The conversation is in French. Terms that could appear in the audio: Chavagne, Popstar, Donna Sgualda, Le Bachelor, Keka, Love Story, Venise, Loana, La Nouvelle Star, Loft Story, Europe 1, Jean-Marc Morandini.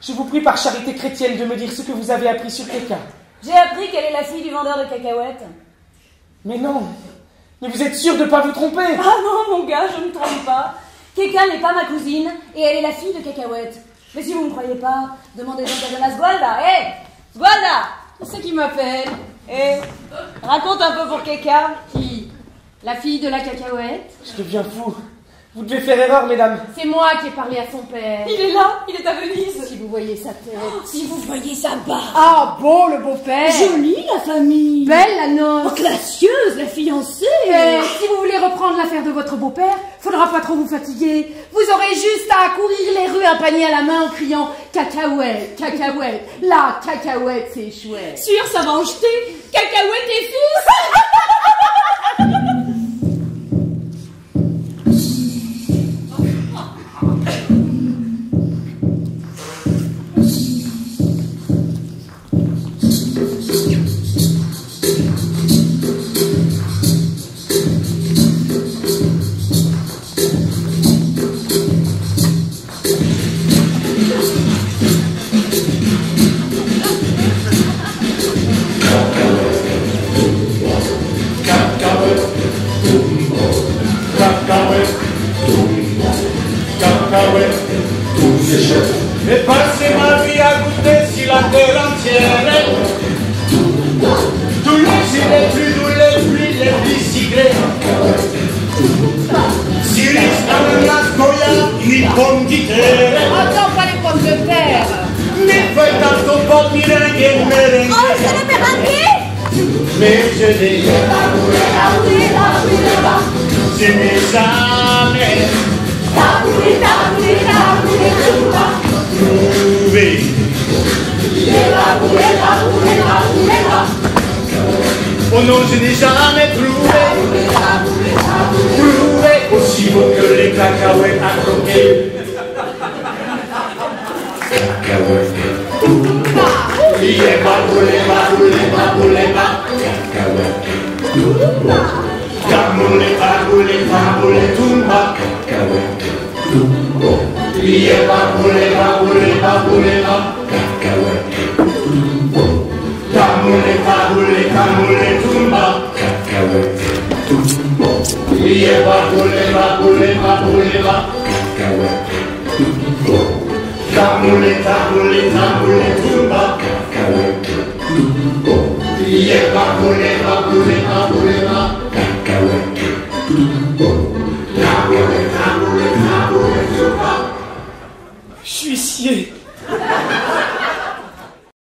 Je vous prie par charité chrétienne de me dire ce que vous avez appris sur quelqu'un. J'ai appris qu'elle est la fille du vendeur de cacahuètes. Mais non. Mais vous êtes sûr de ne pas vous tromper? Ah non, mon gars, je ne me trompe pas. Keka n'est pas ma cousine et elle est la fille de cacahuètes. Mais si vous ne me croyez pas, demandez donc à Donna Sgualda. Hé, Sgualda, c'est qui m'appelle? Hé, raconte un peu pour Keka. Qui? La fille de la cacahuète? Je deviens fou. Vous devez faire erreur, mesdames. C'est moi qui ai parlé à son père. Il est là, il est à Venise. Si vous voyez sa tête. Oh, si vous voyez sa barbe. Ah, bon, le beau-père. Jolie, la famille. Belle, la noce. Gracieuse, la fiancée. Et si vous voulez reprendre l'affaire de votre beau-père, faudra pas trop vous fatiguer. Vous aurez juste à courir les rues, un panier à la main, en criant cacahuète, cacahuète. La cacahuète, c'est chouette. Sûr, ça va en jeter. Cacahuète et fils. J'ai passé ma vie à goûter si la terre entière. Tous les plus doux, les plus cigrés. Si l'Islam n'a goya, ni pomme d'hiver. Attends, pas les pommes de terre. Ni feuilles d'artopop, ni rengue, ni rengue. Oh, je ne m'ai raté. Mais je n'ai pas. Je n'ai jamais. Oh non, je n'ai jamais trouvé aussi beau que les cacahuètes à croquer. Je suis scié.